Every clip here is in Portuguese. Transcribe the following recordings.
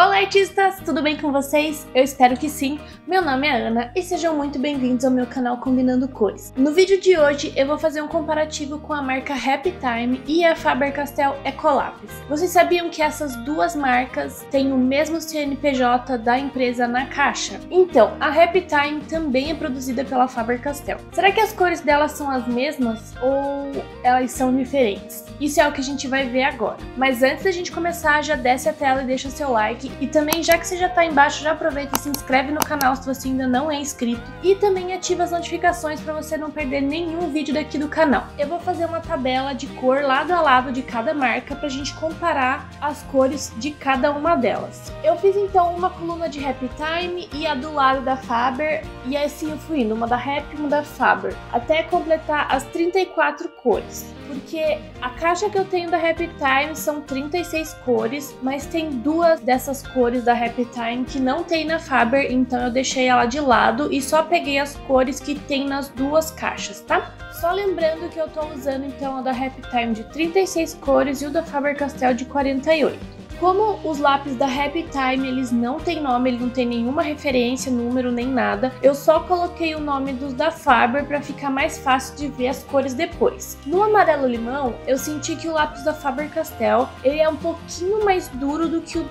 Olá, artistas! Tudo bem com vocês? Eu espero que sim! Meu nome é Ana e sejam muito bem-vindos ao meu canal Combinando Cores. No vídeo de hoje eu vou fazer um comparativo com a marca Happy Time e a Faber-Castell Ecolápis. Vocês sabiam que essas duas marcas têm o mesmo CNPJ da empresa na caixa? Então, a Happy Time também é produzida pela Faber-Castell. Será que as cores delas são as mesmas ou elas são diferentes? Isso é o que a gente vai ver agora. Mas antes da gente começar, já desce a tela e deixa o seu like. E também, já que você já tá aí embaixo, já aproveita e se inscreve no canal se você ainda não é inscrito. E também ativa as notificações para você não perder nenhum vídeo daqui do canal. Eu vou fazer uma tabela de cor lado a lado de cada marca pra gente comparar as cores de cada uma delas. Eu fiz então uma coluna de Happy Time e a do lado da Faber, e assim eu fui indo, uma da Happy e uma da Faber, até completar as 34 cores. Porque a caixa que eu tenho da Happy Time são 36 cores, mas tem duas dessas cores da Happy Time que não tem na Faber, então eu deixei ela de lado e só peguei as cores que tem nas duas caixas, tá? Só lembrando que eu tô usando então a da Happy Time de 36 cores e o da Faber-Castell de 48. Como os lápis da Happy Time, eles não têm nome, ele não tem nenhuma referência, número, nem nada. Eu só coloquei o nome dos da Faber para ficar mais fácil de ver as cores depois. No amarelo limão, eu senti que o lápis da Faber-Castell, ele é um pouquinho mais duro do que o...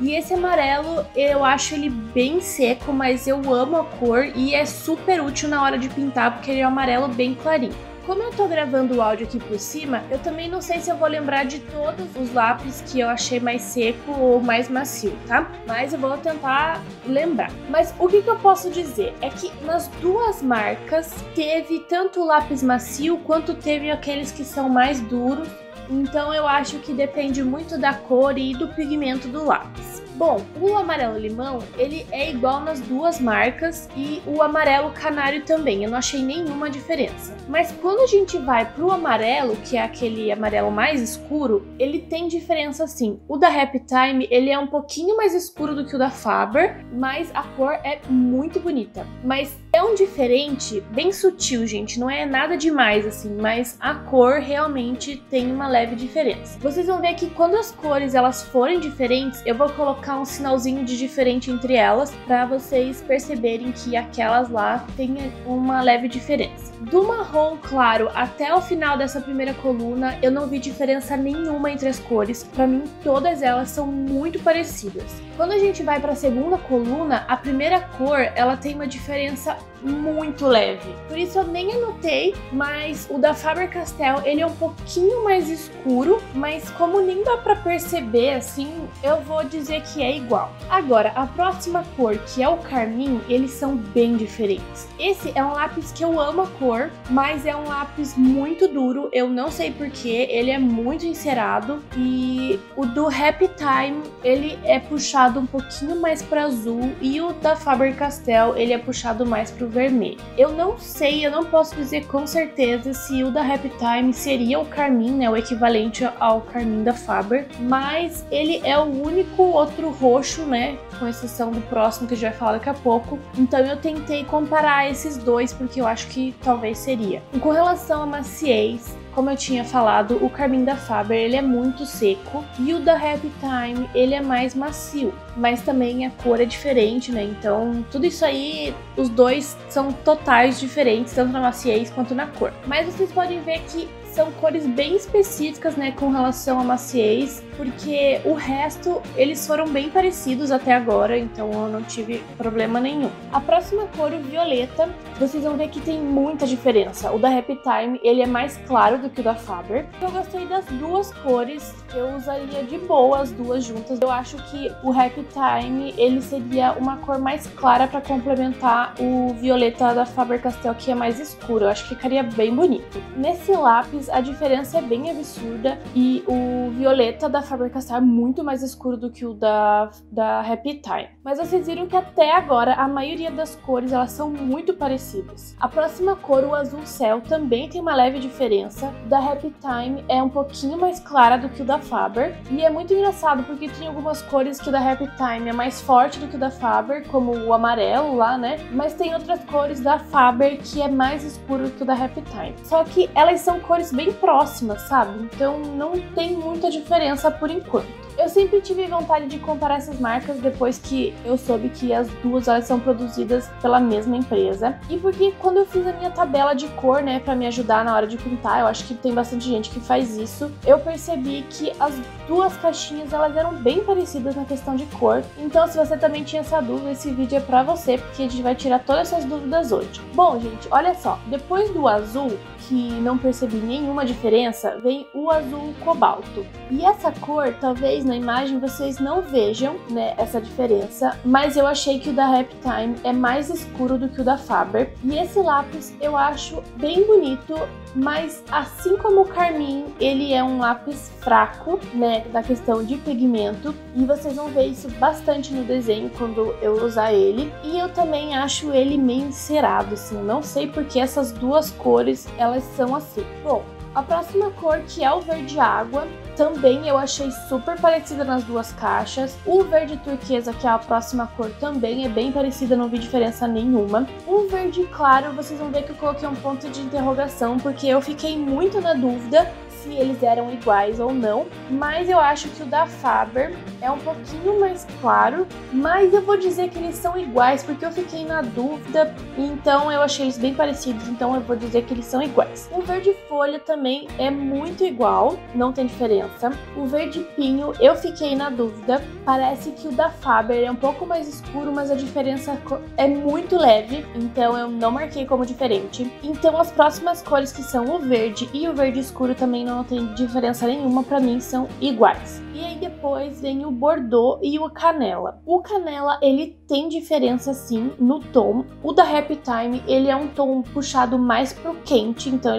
E esse amarelo, eu acho ele bem seco, mas eu amo a cor e é super útil na hora de pintar, porque ele é um amarelo bem clarinho. Como eu tô gravando o áudio aqui por cima, eu também não sei se eu vou lembrar de todos os lápis que eu achei mais seco ou mais macio, tá? Mas eu vou tentar lembrar. Mas o que eu posso dizer é que nas duas marcas teve tanto o lápis macio quanto teve aqueles que são mais duros. Então eu acho que depende muito da cor e do pigmento do lápis. Bom, o amarelo limão, ele é igual nas duas marcas e o amarelo canário também, eu não achei nenhuma diferença. Mas quando a gente vai pro amarelo, que é aquele amarelo mais escuro, ele tem diferença sim. O da Happy Time, ele é um pouquinho mais escuro do que o da Faber, mas a cor é muito bonita. Mas é um diferente bem sutil, gente, não é nada demais assim, mas a cor realmente tem uma leve diferença. Vocês vão ver que quando as cores elas forem diferentes, eu vou colocar um sinalzinho de diferente entre elas para vocês perceberem que aquelas lá tem uma leve diferença. Do marrom claro até o final dessa primeira coluna eu não vi diferença nenhuma entre as cores, para mim todas elas são muito parecidas. Quando a gente vai para a segunda coluna, a primeira cor ela tem uma diferença muito leve, por isso eu nem anotei, mas o da Faber-Castell ele é um pouquinho mais escuro, mas como nem dá para perceber assim, eu vou dizer que é igual. Agora, a próxima cor, que é o carmim, eles são bem diferentes. Esse é um lápis que eu amo a cor, mas é um lápis muito duro, eu não sei porquê, ele é muito encerado, e o do Happy Time, ele é puxado um pouquinho mais para azul, e o da Faber-Castell, ele é puxado mais para o vermelho. Eu não sei, eu não posso dizer com certeza se o da Happy Time seria o carmim, né, o equivalente ao carmim da Faber, mas ele é o único outro roxo, né, com exceção do próximo que a gente vai falar daqui a pouco. Então eu tentei comparar esses dois porque eu acho que talvez seria. E com relação a maciez, como eu tinha falado, o carmim da Faber ele é muito seco e o da Happy Time ele é mais macio, mas também a cor é diferente, né? Então tudo isso aí, os dois são totais diferentes, tanto na maciez quanto na cor. Mas vocês podem ver que são cores bem específicas, né, com relação à maciez, porque o resto eles foram bem parecidos até agora, então eu não tive problema nenhum. A próxima cor, o violeta, vocês vão ver que tem muita diferença. O da Happy Time ele é mais claro do que o da Faber. Eu gostei das duas cores, eu usaria de boa as duas juntas. Eu acho que o Happy Time ele seria uma cor mais clara para complementar o violeta da Faber-Castell, que é mais escuro. Eu acho que ficaria bem bonito. Nesse lápis a diferença é bem absurda e o violeta da Faber-Castell é muito mais escuro do que o da Happy Time. Mas vocês viram que até agora a maioria das cores elas são muito parecidas. A próxima cor, o azul céu, também tem uma leve diferença. O da Happy Time é um pouquinho mais clara do que o da Faber. E é muito engraçado porque tem algumas cores que o da Happy Time é mais forte do que o da Faber, como o amarelo lá, né? Mas tem outras cores da Faber que é mais escuro que o da Happy Time. Só que elas são cores bem próximas, sabe? Então não tem muita diferença por enquanto. Eu Eu sempre tive vontade de comparar essas marcas depois que eu soube que as duas elas são produzidas pela mesma empresa. E porque quando eu fiz a minha tabela de cor, né, pra me ajudar na hora de pintar, eu acho que tem bastante gente que faz isso, eu percebi que as duas caixinhas, elas eram bem parecidas na questão de cor. Então, se você também tinha essa dúvida, esse vídeo é pra você, porque a gente vai tirar todas essas dúvidas hoje. Bom, gente, olha só, depois do azul, que não percebi nenhuma diferença, vem o azul cobalto. E essa cor, talvez na imagem vocês não vejam, né, essa diferença, mas eu achei que o da Happy Time é mais escuro do que o da Faber. E esse lápis eu acho bem bonito, mas assim como o carmim, ele é um lápis fraco, né, da questão de pigmento, e vocês vão ver isso bastante no desenho quando eu usar ele. E eu também acho ele meio encerado, assim, não sei porque essas duas cores, elas são assim. Bom, a próxima cor, que é o verde água, também eu achei super parecida nas duas caixas. O verde turquesa, que é a próxima cor, também é bem parecida, não vi diferença nenhuma. O verde claro, vocês vão ver que eu coloquei um ponto de interrogação, porque eu fiquei muito na dúvida se eles eram iguais ou não, mas eu acho que o da Faber é um pouquinho mais claro, mas eu vou dizer que eles são iguais, porque eu fiquei na dúvida, então eu achei eles bem parecidos, então eu vou dizer que eles são iguais. O verde folha também é muito igual, não tem diferença. O verde pinho, eu fiquei na dúvida, parece que o da Faber é um pouco mais escuro, mas a diferença é muito leve, então eu não marquei como diferente. Então as próximas cores, que são o verde e o verde escuro, também não tem diferença nenhuma, pra mim são iguais. E aí depois vem o Bordeaux e o Canela. O Canela, ele tem diferença sim no tom. O da Happy Time, ele é um tom puxado mais pro quente, então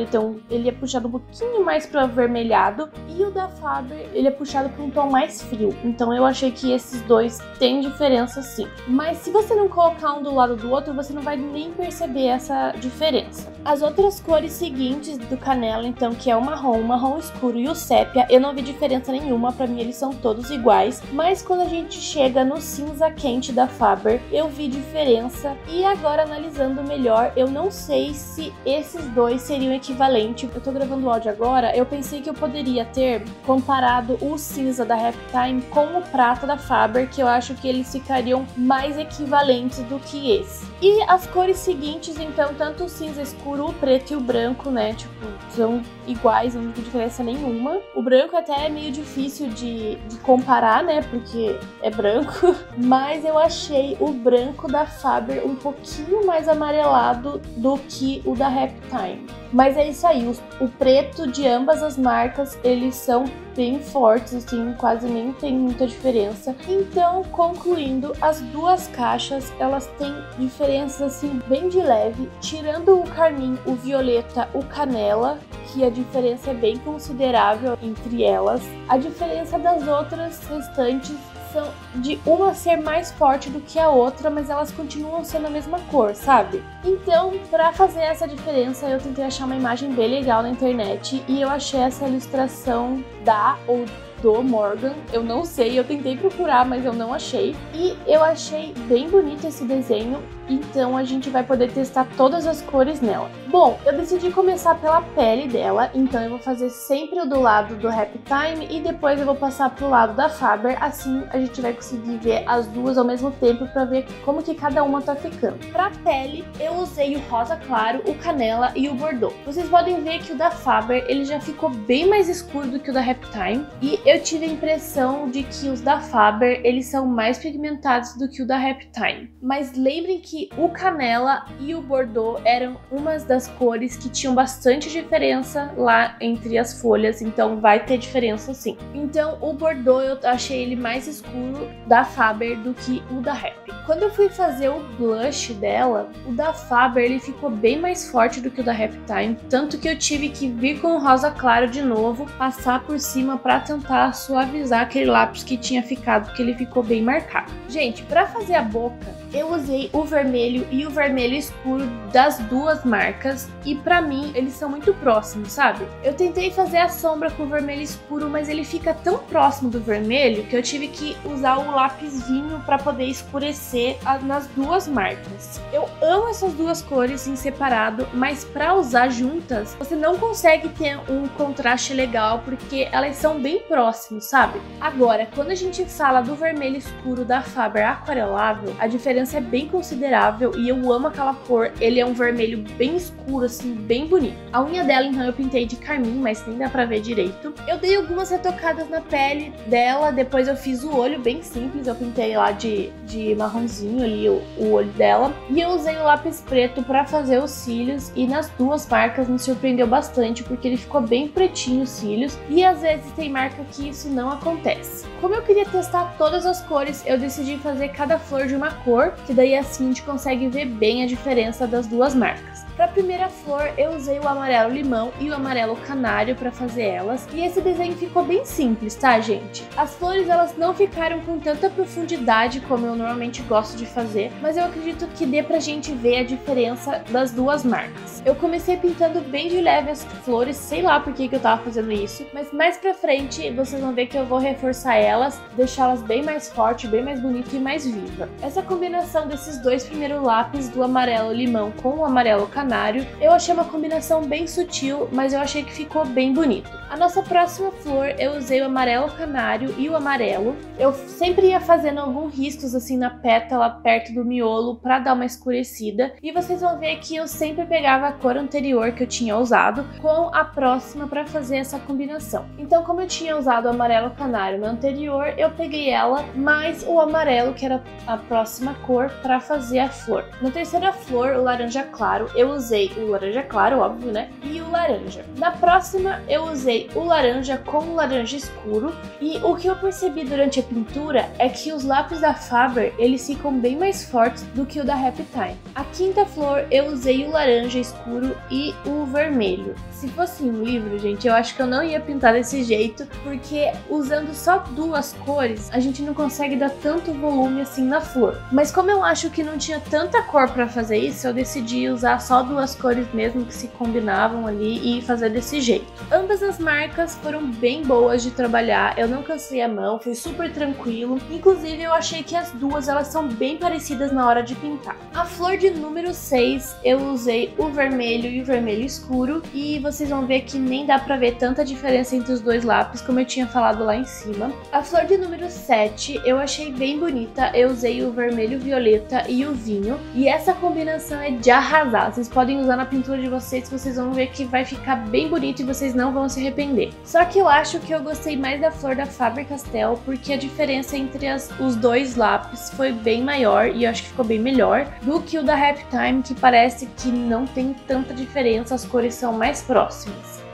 ele é puxado um pouquinho mais pro avermelhado. E o da Faber, ele é puxado pra um tom mais frio. Então eu achei que esses dois têm diferença sim. Mas se você não colocar um do lado do outro, você não vai nem perceber essa diferença. As outras cores seguintes do Canela, então, que é o marrom escuro e o sépia, eu não vi diferença nenhuma, pra mim eles são todos iguais. Mas quando a gente chega no cinza quente da Faber, eu vi diferença. E agora, analisando melhor, eu não sei se esses dois seriam equivalentes. Eu tô gravando o áudio agora, eu pensei que eu poderia ter comparado o cinza da Happy Time com o prata da Faber, que eu acho que eles ficariam mais equivalentes do que esse. E as cores seguintes, então, tanto o cinza escuro, o preto e o branco, né, tipo, são iguais, não tem diferença nenhuma. O branco até é meio difícil de comparar, né, porque é branco, mas eu achei o branco da Faber um pouquinho mais amarelado do que o da Happy Time. Mas é isso aí, o preto de ambas as marcas, eles são bem fortes, assim, quase nem tem muita diferença. Então, concluindo, as duas caixas, elas têm diferenças, assim, bem de leve, tirando o carmim, o violeta, o canela, que a diferença é bem considerável entre elas. A diferença das outras restantes são de uma ser mais forte do que a outra, mas elas continuam sendo a mesma cor, sabe? Então, pra fazer essa diferença, eu tentei achar uma imagem bem legal na internet, e eu achei essa ilustração da ou do Morgan, eu não sei, eu tentei procurar, mas eu não achei. E eu achei bem bonito esse desenho, então a gente vai poder testar todas as cores nela. Bom, eu decidi começar pela pele dela, então eu vou fazer sempre o do lado do Happy Time e depois eu vou passar pro lado da Faber, assim a gente vai conseguir ver as duas ao mesmo tempo pra ver como que cada uma tá ficando. Pra pele, eu usei o rosa claro, o canela e o bordeaux. Vocês podem ver que o da Faber, ele já ficou bem mais escuro do que o da Happy Time, e eu tive a impressão de que os da Faber, eles são mais pigmentados do que o da Happy Time. Mas lembrem que o canela e o bordeaux eram umas das cores que tinham bastante diferença lá entre as folhas, então vai ter diferença sim. Então o bordeaux eu achei ele mais escuro da Faber do que o da Happy. Quando eu fui fazer o blush dela, o da Faber, ele ficou bem mais forte do que o da Happy Time, tanto que eu tive que vir com o rosa claro de novo, passar por cima pra tentar suavizar aquele lápis que tinha ficado, porque ele ficou bem marcado. Gente, pra fazer a boca, eu usei o vermelho e o vermelho escuro das duas marcas, e pra mim eles são muito próximos, sabe? Eu tentei fazer a sombra com o vermelho escuro, mas ele fica tão próximo do vermelho que eu tive que usar o lápis vinho pra poder escurecer nas duas marcas. Eu amo essas duas cores em separado, mas pra usar juntas, você não consegue ter um contraste legal, porque elas são bem próximas. próximo, sabe? Agora, quando a gente fala do vermelho escuro da Faber aquarelável, a diferença é bem considerável e eu amo aquela cor. Ele é um vermelho bem escuro, assim, bem bonito. A unha dela, então, eu pintei de carmim, mas nem dá pra ver direito. Eu dei algumas retocadas na pele dela, depois eu fiz o olho bem simples, eu pintei lá de marronzinho ali o olho dela. E eu usei o lápis preto pra fazer os cílios e nas duas marcas me surpreendeu bastante, porque ele ficou bem pretinho os cílios e às vezes tem marca que isso não acontece. Como eu queria testar todas as cores, eu decidi fazer cada flor de uma cor, que daí assim a gente consegue ver bem a diferença das duas marcas. Para a primeira flor, eu usei o amarelo limão e o amarelo canário para fazer elas. E esse desenho ficou bem simples, tá, gente? As flores, elas não ficaram com tanta profundidade como eu normalmente gosto de fazer, mas eu acredito que dê pra gente ver a diferença das duas marcas. Eu comecei pintando bem de leve as flores, sei lá por que eu tava fazendo isso, mas mais pra frente vocês vão ver que eu vou reforçar elas, deixá-las bem mais forte, bem mais bonita e mais viva. Essa combinação desses dois primeiros lápis, do amarelo limão com o amarelo canário, eu achei uma combinação bem sutil, mas eu achei que ficou bem bonito. A nossa próxima flor, eu usei o amarelo canário e o amarelo. Eu sempre ia fazendo alguns riscos assim na pétala, perto do miolo, pra dar uma escurecida. E vocês vão ver que eu sempre pegava a cor anterior que eu tinha usado com a próxima pra fazer essa combinação. Então, como eu tinha usado o amarelo canário no anterior, eu peguei ela mais o amarelo, que era a próxima cor, pra fazer a flor. Na terceira flor, o laranja claro, eu usei o laranja claro, óbvio, né? E o laranja. Na próxima, eu usei o laranja com o laranja escuro. E o que eu percebi durante a pintura é que os lápis da Faber, eles ficam bem mais fortes do que o da Happy Time. A quinta flor, eu usei o laranja escuro e o vermelho. Se fosse um livro, gente, eu acho que eu não ia pintar desse jeito, porque usando só duas cores, a gente não consegue dar tanto volume assim na flor. Mas como eu acho que não tinha tanta cor pra fazer isso, eu decidi usar só duas cores mesmo que se combinavam ali e fazer desse jeito. Ambas as marcas foram bem boas de trabalhar, eu não cansei a mão, foi super tranquilo. Inclusive eu achei que as duas, elas são bem parecidas na hora de pintar. A flor de número 6, eu usei o vermelho e o vermelho escuro e vocês vão ver que nem dá pra ver tanta diferença entre os dois lápis, como eu tinha falado lá em cima. A flor de número 7, eu achei bem bonita, eu usei o vermelho violeta e o vinho e essa combinação é de arrasar. Vocês podem usar na pintura de vocês, vocês vão ver que vai ficar bem bonito e vocês não vão se arrepender. Só que eu acho que eu gostei mais da flor da Faber-Castell, porque a diferença entre os dois lápis foi bem maior e eu acho que ficou bem melhor do que o da Happy Time, que parece que não tem tanta diferença, as cores são mais próximas.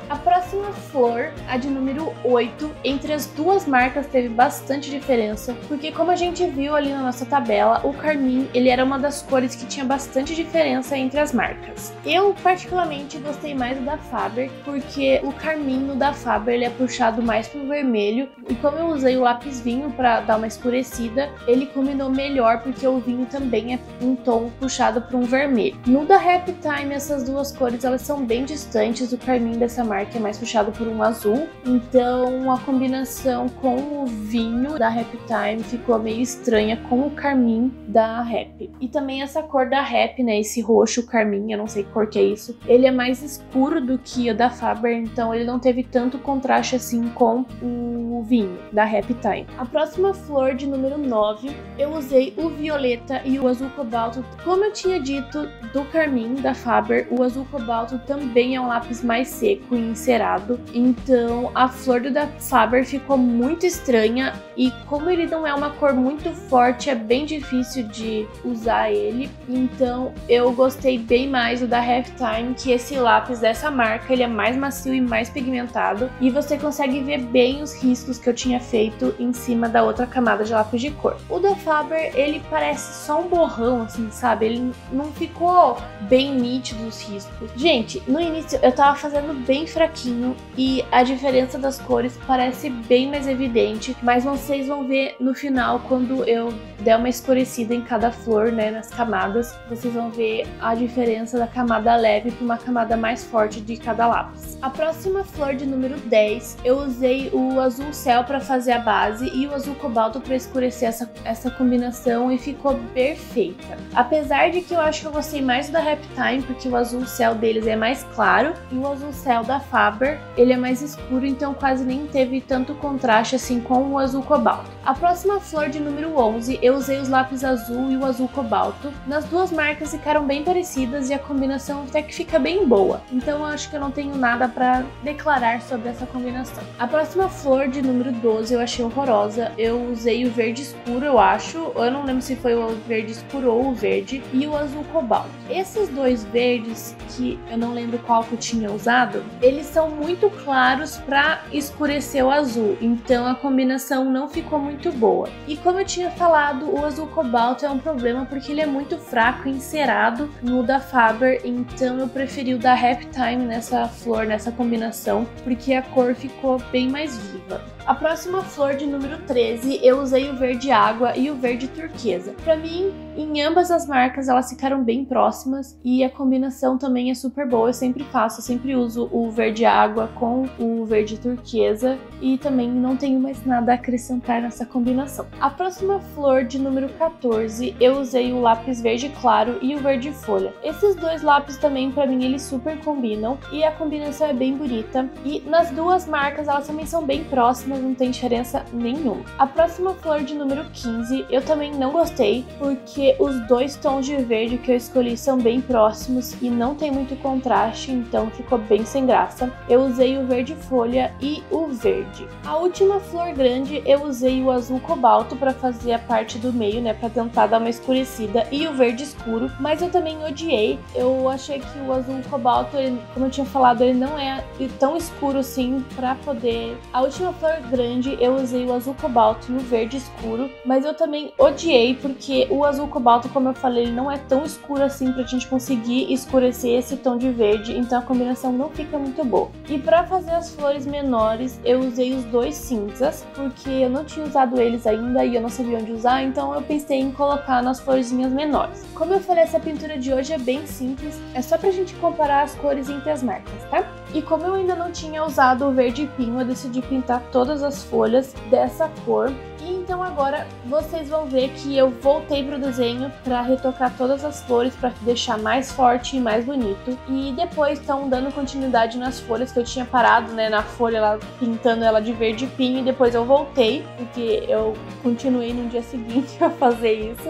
A próxima flor, a de número 8, entre as duas marcas teve bastante diferença, porque como a gente viu ali na nossa tabela, o carmim, ele era uma das cores que tinha bastante diferença entre as marcas. Eu, particularmente, gostei mais do da Faber, porque o carmim no da Faber, ele é puxado mais pro vermelho, e como eu usei o lápis vinho pra dar uma escurecida, ele combinou melhor, porque o vinho também é um tom puxado pra um vermelho. No da Happy Time, essas duas cores, elas são bem distantes, o carmim dessa marca que é mais puxado por um azul, então a combinação com o vinho da Happy Time ficou meio estranha com o carmim da Happy. E também essa cor da Happy, né, esse roxo carmim, eu não sei que cor que é isso, ele é mais escuro do que o da Faber, então ele não teve tanto contraste assim com o vinho da Happy Time. A próxima flor, de número 9, eu usei o violeta e o azul cobalto. Como eu tinha dito do carmim da Faber, o azul cobalto também é um lápis mais seco, encerado, então a flor do da Faber ficou muito estranha e como ele não é uma cor muito forte, é bem difícil de usar ele, então eu gostei bem mais do da Happy Time, que esse lápis dessa marca, ele é mais macio e mais pigmentado e você consegue ver bem os riscos que eu tinha feito em cima da outra camada de lápis de cor. O da Faber, ele parece só um borrão, assim, sabe? Ele não ficou bem nítido os riscos. Gente, no início eu tava fazendo bem fraquinho e a diferença das cores parece bem mais evidente, mas vocês vão ver no final quando eu der uma escurecida em cada flor, né, nas camadas, vocês vão ver a diferença da camada leve para uma camada mais forte de cada lápis. A próxima flor, de número 10, eu usei o azul céu para fazer a base e o azul cobalto para escurecer essa combinação e ficou perfeita. Apesar de que eu acho que eu gostei mais do da Happy Time, porque o azul céu deles é mais claro e o azul céu da Faber, ele é mais escuro, então quase nem teve tanto contraste assim com o azul cobalto. A próxima flor, de número 11, eu usei os lápis azul e o azul cobalto. Nas duas marcas ficaram bem parecidas e a combinação até que fica bem boa, então eu acho que eu não tenho nada pra declarar sobre essa combinação. A próxima flor, de número 12, eu achei horrorosa. Eu usei o verde escuro, eu acho, eu não lembro se foi o verde escuro ou o verde, e o azul cobalto. Esses dois verdes, que eu não lembro qual que eu tinha usado, eles são muito claros para escurecer o azul, então a combinação não ficou muito boa. E como eu tinha falado, o azul cobalto é um problema porque ele é muito fraco e encerado no da Faber, então eu preferi o da Happy Time nessa flor, nessa combinação, porque a cor ficou bem mais viva. A próxima flor, de número 13, eu usei o verde água e o verde turquesa. Para mim, em ambas as marcas elas ficaram bem próximas e a combinação também é super boa. Eu sempre faço, eu sempre uso o verde água com o verde turquesa e também não tenho mais nada a acrescentar nessa combinação. A próxima flor, de número 14, eu usei o lápis verde claro e o verde folha. Esses dois lápis também, para mim, eles super combinam e a combinação é bem bonita. E nas duas marcas elas também são bem próximas, não tem diferença nenhuma. A próxima flor, de número 15, eu também não gostei porque os dois tons de verde que eu escolhi são bem próximos e não tem muito contraste, então ficou bem sem graça. Eu usei o verde folha e o verde. A última flor grande, eu usei o azul cobalto para fazer a parte do meio, né, para tentar dar uma escurecida, e o verde escuro, mas eu também odiei. Eu achei que o azul cobalto, ele, como eu tinha falado, ele não é tão escuro assim para poder... A última flor grande, eu usei o azul cobalto e o verde escuro, mas eu também odiei porque o azul cobalto, como eu falei, ele não é tão escuro assim pra gente conseguir escurecer esse tom de verde, então a combinação não fica muito boa. E pra fazer as flores menores, eu usei os dois cinzas, porque eu não tinha usado eles ainda e eu não sabia onde usar, então eu pensei em colocar nas florzinhas menores. Como eu falei, essa pintura de hoje é bem simples, é só pra gente comparar as cores entre as marcas, tá? E como eu ainda não tinha usado o verde pinho, eu decidi pintar todas as folhas dessa cor. E então agora vocês vão ver que eu voltei pro desenho para retocar todas as flores, para deixar mais forte e mais bonito. E depois estão dando continuidade nas folhas que eu tinha parado, né, na folha lá, pintando ela de verde pinho, e depois eu voltei, porque eu continuei no dia seguinte a fazer isso.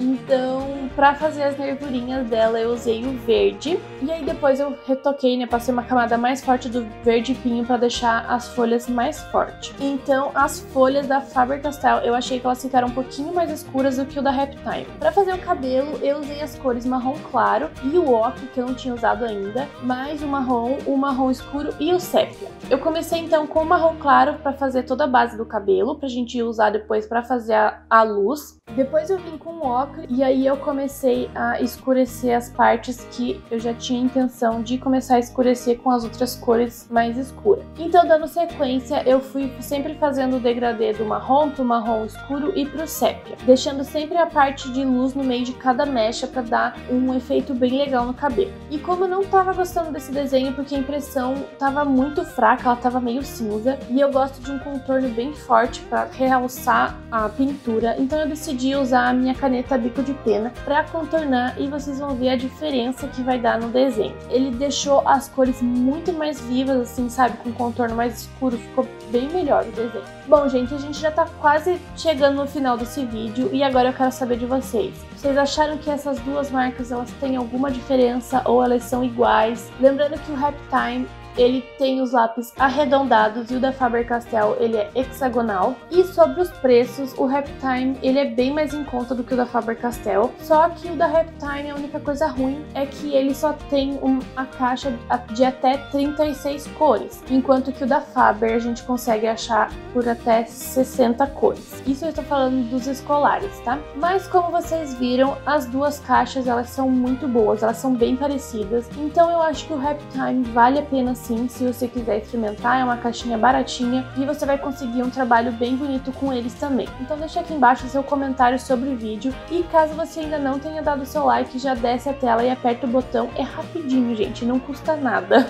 Então, pra fazer as nervurinhas dela, eu usei o verde. E aí depois eu retoquei, né? Passei uma camada mais forte do verde pinho pra deixar as folhas mais fortes. Então, as folhas da Faber-Castell, eu achei que elas ficaram um pouquinho mais escuras do que o da Happy Time. Pra fazer o cabelo, eu usei as cores marrom claro e o ocre, que eu não tinha usado ainda, mais o marrom escuro e o sépia. Eu comecei, então, com o marrom claro pra fazer toda a base do cabelo, pra gente usar depois pra fazer a luz. Depois eu vim com o ocre, e aí eu comecei a escurecer as partes que eu já tinha intenção de começar a escurecer com as outras cores mais escuras. Então, dando sequência, eu fui sempre fazendo o degradê do marrom pro marrom escuro e pro sépia, deixando sempre a parte de luz no meio de cada mecha para dar um efeito bem legal no cabelo. E como eu não tava gostando desse desenho porque a impressão tava muito fraca, ela tava meio cinza, e eu gosto de um contorno bem forte para realçar a pintura, então eu decidi usar a minha caneta bico de pena para contornar, e vocês vão ver a diferença que vai dar no desenho. Ele deixou as cores muito mais vivas, assim, sabe, com contorno mais escuro, ficou bem melhor o desenho. Bom, gente, a gente já tá quase chegando no final desse vídeo, e agora eu quero saber de vocês. Vocês acharam que essas duas marcas, elas têm alguma diferença ou elas são iguais? Lembrando que o Happy Time, ele tem os lápis arredondados, e o da Faber-Castell, ele é hexagonal. E sobre os preços, o Happy Time, ele é bem mais em conta do que o da Faber-Castell. Só que o da Happy Time, a única coisa ruim é que ele só tem a caixa de até 36 cores, enquanto que o da Faber a gente consegue achar por até 60 cores. Isso eu estou falando dos escolares, tá? Mas como vocês viram, as duas caixas, elas são muito boas, elas são bem parecidas. Então eu acho que o Happy Time vale a pena ser. Sim, se você quiser experimentar, é uma caixinha baratinha e você vai conseguir um trabalho bem bonito com eles também. Então deixa aqui embaixo seu comentário sobre o vídeo, e caso você ainda não tenha dado seu like, já desce a tela e aperta o botão, é rapidinho, gente, não custa nada.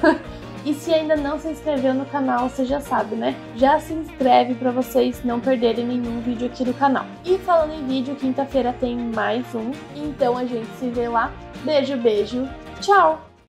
E se ainda não se inscreveu no canal, você já sabe, né? Já se inscreve para vocês não perderem nenhum vídeo aqui do canal. E falando em vídeo, quinta-feira tem mais um, então a gente se vê lá. Beijo, beijo, tchau!